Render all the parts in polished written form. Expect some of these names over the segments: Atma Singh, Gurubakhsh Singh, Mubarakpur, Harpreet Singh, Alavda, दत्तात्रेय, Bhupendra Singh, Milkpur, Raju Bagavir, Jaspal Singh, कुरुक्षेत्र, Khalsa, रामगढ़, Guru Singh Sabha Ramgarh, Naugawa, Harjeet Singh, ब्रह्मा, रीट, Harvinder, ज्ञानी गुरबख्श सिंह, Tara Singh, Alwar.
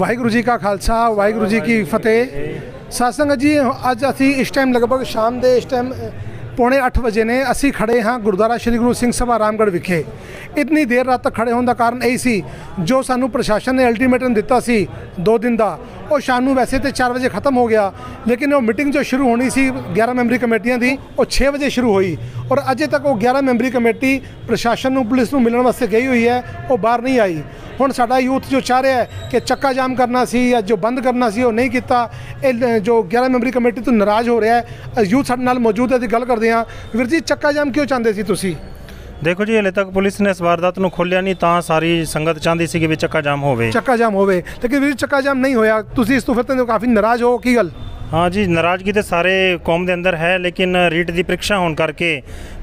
वाहिगुरू जी का खालसा वाहिगुरू जी की फतेह। सत्संग जी अज असी इस टाइम लगभग शाम के इस टाइम 7:45 ने असी खड़े हाँ गुरुद्वारा श्री गुरु सिंह सभा रामगढ़ विखे। इतनी देर रात तक खड़े होने का कारण यही सी जो सानू प्रशासन ने अल्टीमेटम दिता सी 2 दिन का, और शाम को वैसे तो 4 बजे खत्म हो गया, लेकिन वो मीटिंग जो शुरू होनी सी 11 मैंबरी कमेटियां दी वो 6 बजे शुरू हुई और अजे तक वो 11 मैंबरी कमेटी प्रशासन को पुलिस को मिलने वास्ते गई हुई है, वो बाहर नहीं आई। हुण साडा यूथ जो चाह रहा है कि चक्का जाम करना सी या जो बंद करना सी वो नहीं किया, जो 11 मैंबरी कमेटी तो नाराज़ हो रहा है। यूथ साडे नाल मौजूद है तो गल करते हैं। वीर जी चक्का जाम क्यों चाहते सी तुसी? देखो जी हले तक पुलिस ने इस वारदात को खोलिया नहीं, तो सारी संगत चाहती सी कि भी चक्का जाम होवे, चक्का जाम होवे, लेकिन वीर जी चक्का जाम नहीं होया। तुसी इस तो फिर तो काफ़ी नाराज़ हो की गल? हाँ जी नाराज़गी तो सारे कौम के अंदर है, लेकिन रीट की परीक्षा होने करके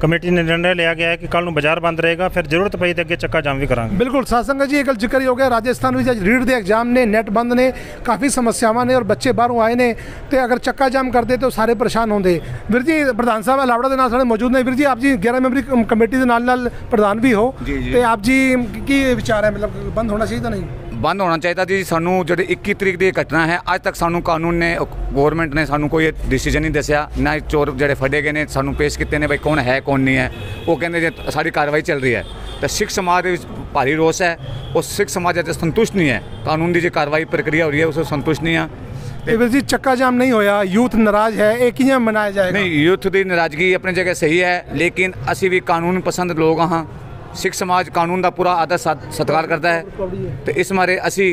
कमेटी ने निर्णय लिया गया है कि कल बाजार बंद रहेगा, फिर जरूरत पई तो अगर चक्का जाम भी करांगे। बिल्कुल सत्संग जी एक जिक्र ही हो गया, राजस्थान में अज रीट के एग्जाम ने, नेट बंद ने, काफ़ी समस्यावान ने और बच्चे बाहरों आए हैं, तो अगर चक्का जाम करते तो सारे परेशान होंगे। वीर जी प्रधान साहब अलावड़ा के नाल साडे मौजूद ने। वीर जी आप जी 11 मैंबरी कमेटी के नाल प्रधान भी हो, तो आप जी की विचार है, मतलब बंद होना चाहिए तो नहीं? बंद होना चाहिए जी। सानू जो 21 तरीक की घटना है, अज तक सानू कानून ने गौरमेंट ने सानू कोई डिसीजन नहीं दसिया, ना चोर जोड़े फटे गए ने सानू पेश किए ने बई कौन है कौन नहीं है, वो कहते जी सारी कार्रवाई चल रही है। तो सिख समाज भारी रोस है और सिख समाज संतुष्ट नहीं है, कानून की जो कार्रवाई प्रक्रिया हो रही है उससे संतुष्ट नहीं है। जी चक्का जाम नहीं होया, यूथ नाराज है, एक ही मनाया जाए नहीं। यूथ की नाराजगी अपनी जगह सही है, लेकिन असी भी कानून पसंद लोग हाँ, सिख समाज कानून का पूरा आदर सत्कार करता है, तो इस मारे असी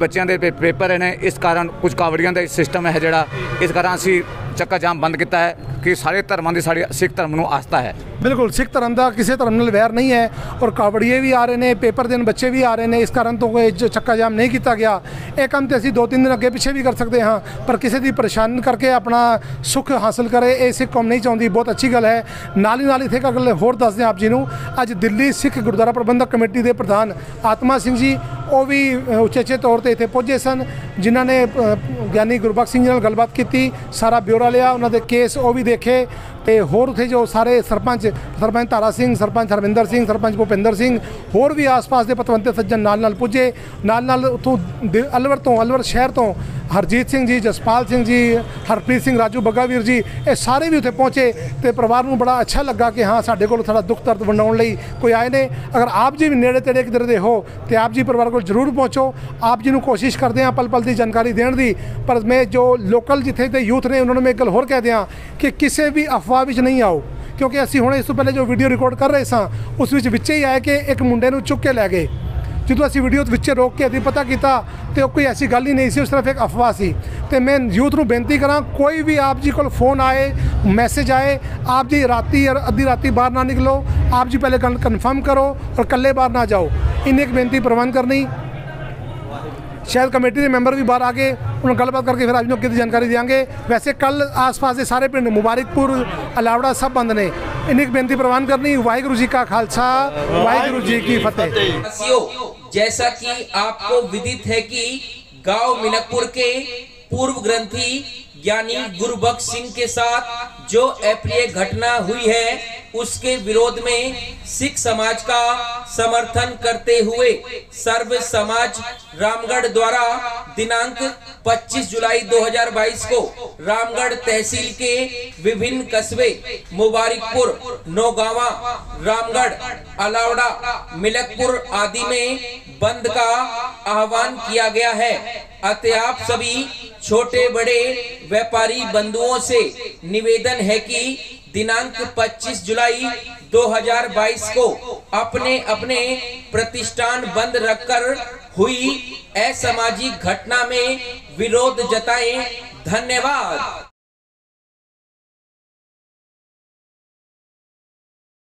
बच्चों के पेपर ने इस कारण कुछ कावड़ियां का सिस्टम है जोड़ा, इस कारण असी चक्का जाम बंद किया है कि सारे धर्मों की साड़ी सिख धर्म में आस्था है। बिल्कुल सिख धर्म का किसी धर्म में वैर नहीं है, और कावड़िए भी आ रहे हैं, पेपर देने बच्चे भी आ रहे हैं, इस कारण तो कोई चक्का जाम नहीं किया गया। यह काम तो असी 2-3 दिन अगे पिछे भी कर सकते हाँ, पर किसी की परेशान करके अपना सुख हासिल करे ये सिख कौम नहीं चाहती, बहुत अच्छी गल है। नाल ही नाल इतने एक गल होर दस दें आप जी को, अज दिल्ली सिख गुरुद्वारा प्रबंधक कमेटी के प्रधान आत्मा सिंह जी वो भी उचेचे तौर पर इतने पहुँचे सन, जिन्हों ने ज्ञानी गुरबख्श सिंह जी नाल गलबात की, सारा ब्यौरा लिया, उन्होंने केस वो भी देखे, तो होर उसे जो सारे सरपंच तारा सिंह, सरपंच हरविंदर सिंह, सरपंच भूपेंद्र सिंह, होर भी आस पास के पतवंते सज्जन नाल पुजे, नाल उतों अलवर शहर तो हरजीत सिंह जी, जसपाल सिंह जी, हरप्रीत सिंह, राजू बगावीर जी, ये सारे भी उत्थे पहुँचे। तो परिवार को बड़ा अच्छा लगा कि हाँ साढ़े को थोड़ा दुख दर्द वंडाउण लई कोई आए ने। अगर आप जी भी नेड़े तेड़े किधर दे हो तो आप जी परिवार को जरूर पहुँचो। आप जी को कोशिश करते हैं पल पल की जानकारी देने की, पर मैं जो लोकल जिथे के यूथ ने उन्होंने मैं एक गल होर कह दिया कि किसी भी अफवाह में नहीं आओ, क्योंकि असी हुणे इस तो पहले जो वीडियो रिकॉर्ड कर रहे सां उस विच ही आया कि एक मुंडे नूं चुक के लै गए, जो असी वीडियो विच रोक के अभी पता किया तो कोई ऐसी गल ही नहीं सी, उस तरफ एक अफवाह सी। तो मैं यूथ को बेनती करा कोई भी आप जी को फोन आए मैसेज आए, आप जी राती या अद्धी राती बाहर ना निकलो, आप जी पहले कन्फर्म करो और कल्ले बाहर ना जाओ। इन्हें एक बेनती प्रवान करनी, शायद कमेटी के मैंबर भी बाहर आ गए, उन्होंने गलबात करके फिर आज की जानकारी देंगे। वैसे कल आसपास के सारे पिंड मुबारकपुर अलावड़ा सब बंद ने। इन्हें एक बेनती प्रवान करनी, वाहिगुरु जी का खालसा वाहिगुरु जी की फतेह। जैसा कि आपको विदित है कि गांव मिलकपुर के पूर्व ग्रंथी यानी गुरुबख्श सिंह के साथ जो अप्रिय घटना हुई है उसके विरोध में सिख समाज का समर्थन करते हुए सर्व समाज रामगढ़ द्वारा दिनांक 25 जुलाई 2022 को रामगढ़ तहसील के विभिन्न कस्बे मुबारकपुर, नौगावा, रामगढ़, अलावड़ा, मिलकपुर आदि में बंद का आह्वान किया गया है। अतः आप सभी छोटे बड़े व्यापारी बंधुओं से निवेदन है कि दिनांक 25 जुलाई 2022 को अपने अपने प्रतिष्ठान बंद रखकर हुई असामाजिक घटना में विरोध जताएं। धन्यवाद।